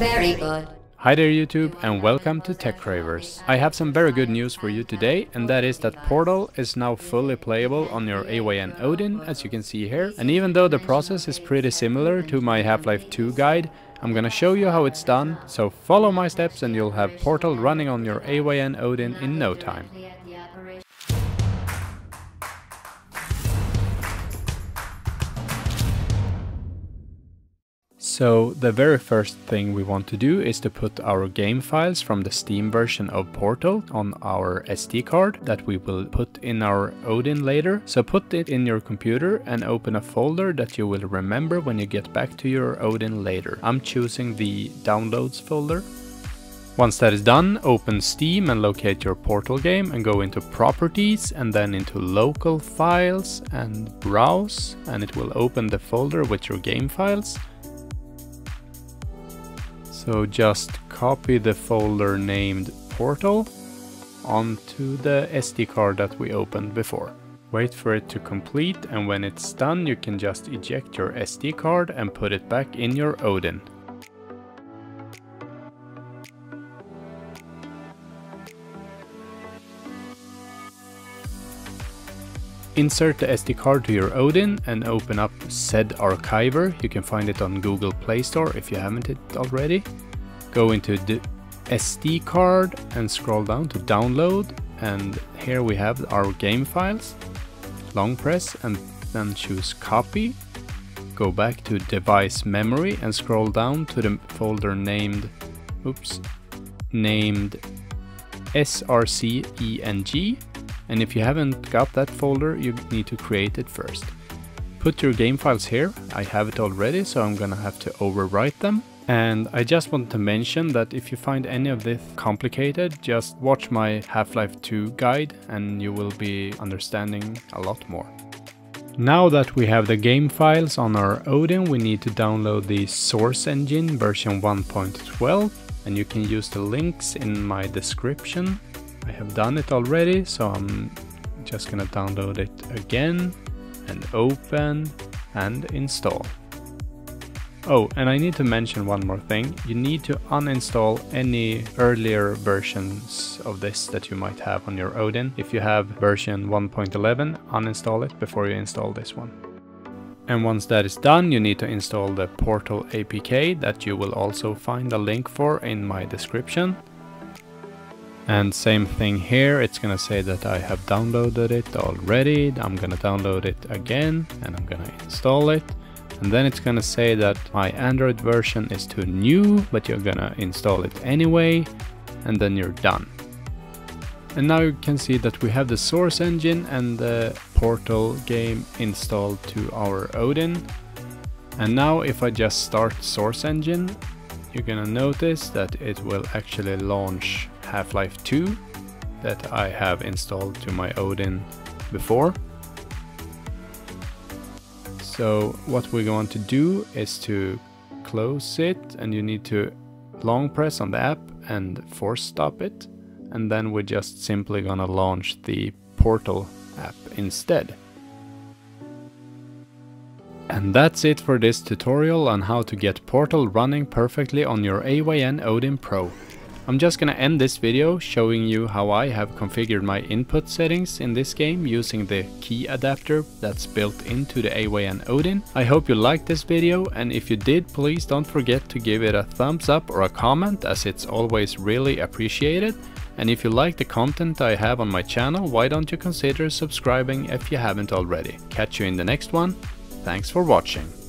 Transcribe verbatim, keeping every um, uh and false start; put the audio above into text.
Very good. Hi there YouTube and welcome to Tech Cravers. I have some very good news for you today, and that is that Portal is now fully playable on your A Y N Odin, as you can see here. And even though the process is pretty similar to my Half-Life two guide, I'm gonna show you how it's done, so follow my steps and you'll have Portal running on your A Y N Odin in no time. So the very first thing we want to do is to put our game files from the Steam version of Portal on our S D card that we will put in our Odin later. So put it in your computer and open a folder that you will remember when you get back to your Odin later. I'm choosing the Downloads folder. Once that is done, open Steam and locate your Portal game and go into Properties and then into Local Files and Browse, and it will open the folder with your game files. So just copy the folder named Portal onto the S D card that we opened before. Wait for it to complete, and when it's done you can just eject your S D card and put it back in your Odin. Insert the S D card to your Odin and open up Zed Archiver. You can find it on Google Play Store if you haven't it already. Go into the S D card and scroll down to download, and here we have our game files. Long press and then choose copy. Go back to device memory and scroll down to the folder named, oops, named srceng. And if you haven't got that folder, you need to create it first. Put your game files here. I have it already, so I'm gonna have to overwrite them. And I just want to mention that if you find any of this complicated, just watch my Half-Life two guide and you will be understanding a lot more. Now that we have the game files on our Odin, we need to download the Source Engine version one point twelve, and you can use the links in my description. I have done it already, so I'm just gonna download it again and open and install. Oh, and I need to mention one more thing. You need to uninstall any earlier versions of this that you might have on your Odin. If you have version one point eleven, uninstall it before you install this one. And once that is done, you need to install the Portal A P K that you will also find a link for in my description. And same thing here, it's gonna say that I have downloaded it already. I'm gonna download it again and I'm gonna install it. And then it's gonna say that my Android version is too new, but you're gonna install it anyway. And then you're done. And now you can see that we have the Source Engine and the Portal game installed to our Odin. And now if I just start Source Engine, you're gonna notice that it will actually launch Half-Life two that I have installed to my Odin before. So what we're going to do is to close it, and you need to long press on the app and force stop it, and then we're just simply gonna launch the Portal app instead. And that's it for this tutorial on how to get Portal running perfectly on your A Y N Odin Pro. I'm just gonna end this video showing you how I have configured my input settings in this game using the key adapter that's built into the A Y N Odin. I hope you liked this video, and if you did, please don't forget to give it a thumbs up or a comment, as it's always really appreciated. And if you like the content I have on my channel, why don't you consider subscribing if you haven't already. Catch you in the next one. Thanks for watching.